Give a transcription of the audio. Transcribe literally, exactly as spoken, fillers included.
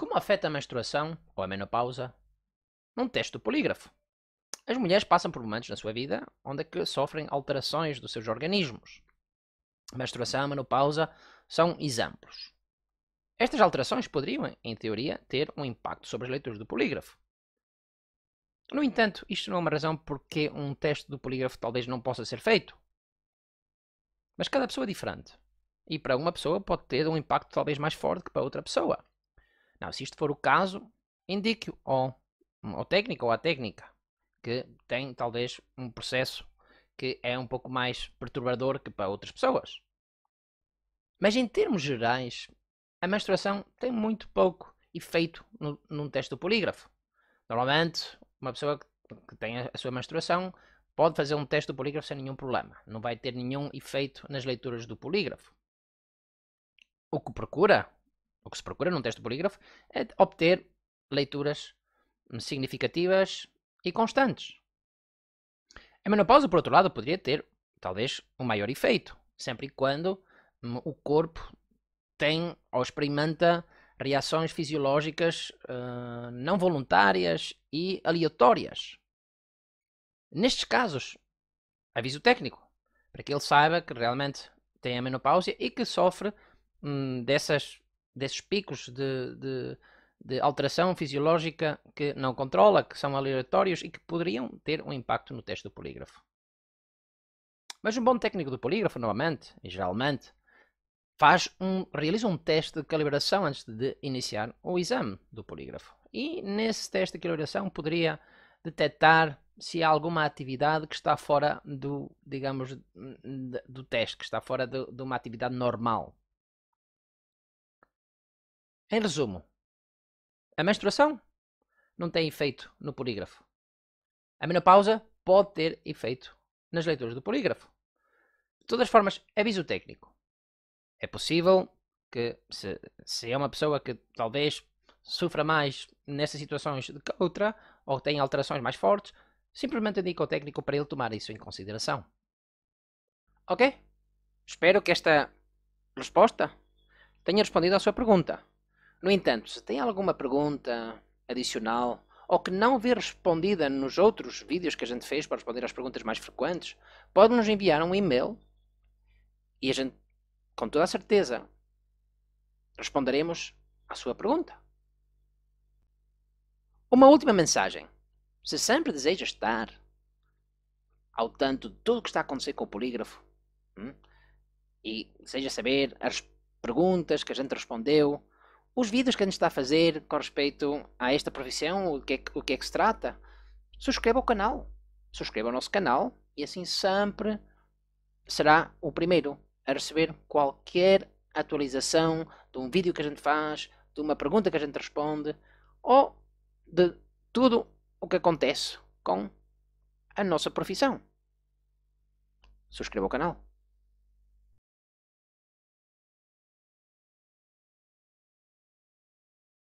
Como afeta a menstruação ou a menopausa num teste do polígrafo? As mulheres passam por momentos na sua vida onde é que sofrem alterações dos seus organismos. A menstruação e a menopausa são exemplos. Estas alterações poderiam, em teoria, ter um impacto sobre as leituras do polígrafo. No entanto, isto não é uma razão porque um teste do polígrafo talvez não possa ser feito. Mas cada pessoa é diferente. E para uma pessoa pode ter um impacto talvez mais forte que para outra pessoa. Não, se isto for o caso, indique-o ao, ao técnico ou à técnica, que tem talvez um processo que é um pouco mais perturbador que para outras pessoas. Mas em termos gerais, a menstruação tem muito pouco efeito no, num teste do polígrafo. Normalmente, uma pessoa que tem a sua menstruação pode fazer um teste do polígrafo sem nenhum problema. Não vai ter nenhum efeito nas leituras do polígrafo. O que procura, o que se procura num teste do polígrafo é obter leituras significativas e constantes. A menopausa, por outro lado, poderia ter, talvez, um maior efeito, sempre e quando o corpo tem ou experimenta reações fisiológicas uh, não voluntárias e aleatórias. Nestes casos, aviso técnico, para que ele saiba que realmente tem a menopausa e que sofre hum, dessas, desses picos de, de, de alteração fisiológica que não controla, que são aleatórios e que poderiam ter um impacto no teste do polígrafo. Mas um bom técnico do polígrafo, novamente, e geralmente, Faz um, realiza um teste de calibração antes de iniciar o exame do polígrafo. E nesse teste de calibração poderia detectar se há alguma atividade que está fora do, digamos, do teste, que está fora de, de uma atividade normal. Em resumo, a menstruação não tem efeito no polígrafo. A menopausa pode ter efeito nas leituras do polígrafo. De todas as formas, aviso técnico. É possível que, se, se é uma pessoa que talvez sofra mais nessas situações do que outra, ou tenha alterações mais fortes, simplesmente indique ao técnico para ele tomar isso em consideração. Ok? Espero que esta resposta tenha respondido à sua pergunta. No entanto, se tem alguma pergunta adicional, ou que não vê respondida nos outros vídeos que a gente fez para responder às perguntas mais frequentes, pode nos enviar um e-mail e a gente, com toda a certeza, responderemos à sua pergunta. Uma última mensagem. Se sempre deseja estar ao tanto de tudo o que está a acontecer com o polígrafo, hum, e deseja saber as perguntas que a gente respondeu, os vídeos que a gente está a fazer com respeito a esta profissão, o que é que, o que, é que se trata, subscreva o canal. Subscreva o nosso canal e assim sempre será o primeiro a receber qualquer atualização de um vídeo que a gente faz, de uma pergunta que a gente responde, ou de tudo o que acontece com a nossa profissão. Subscreva o canal.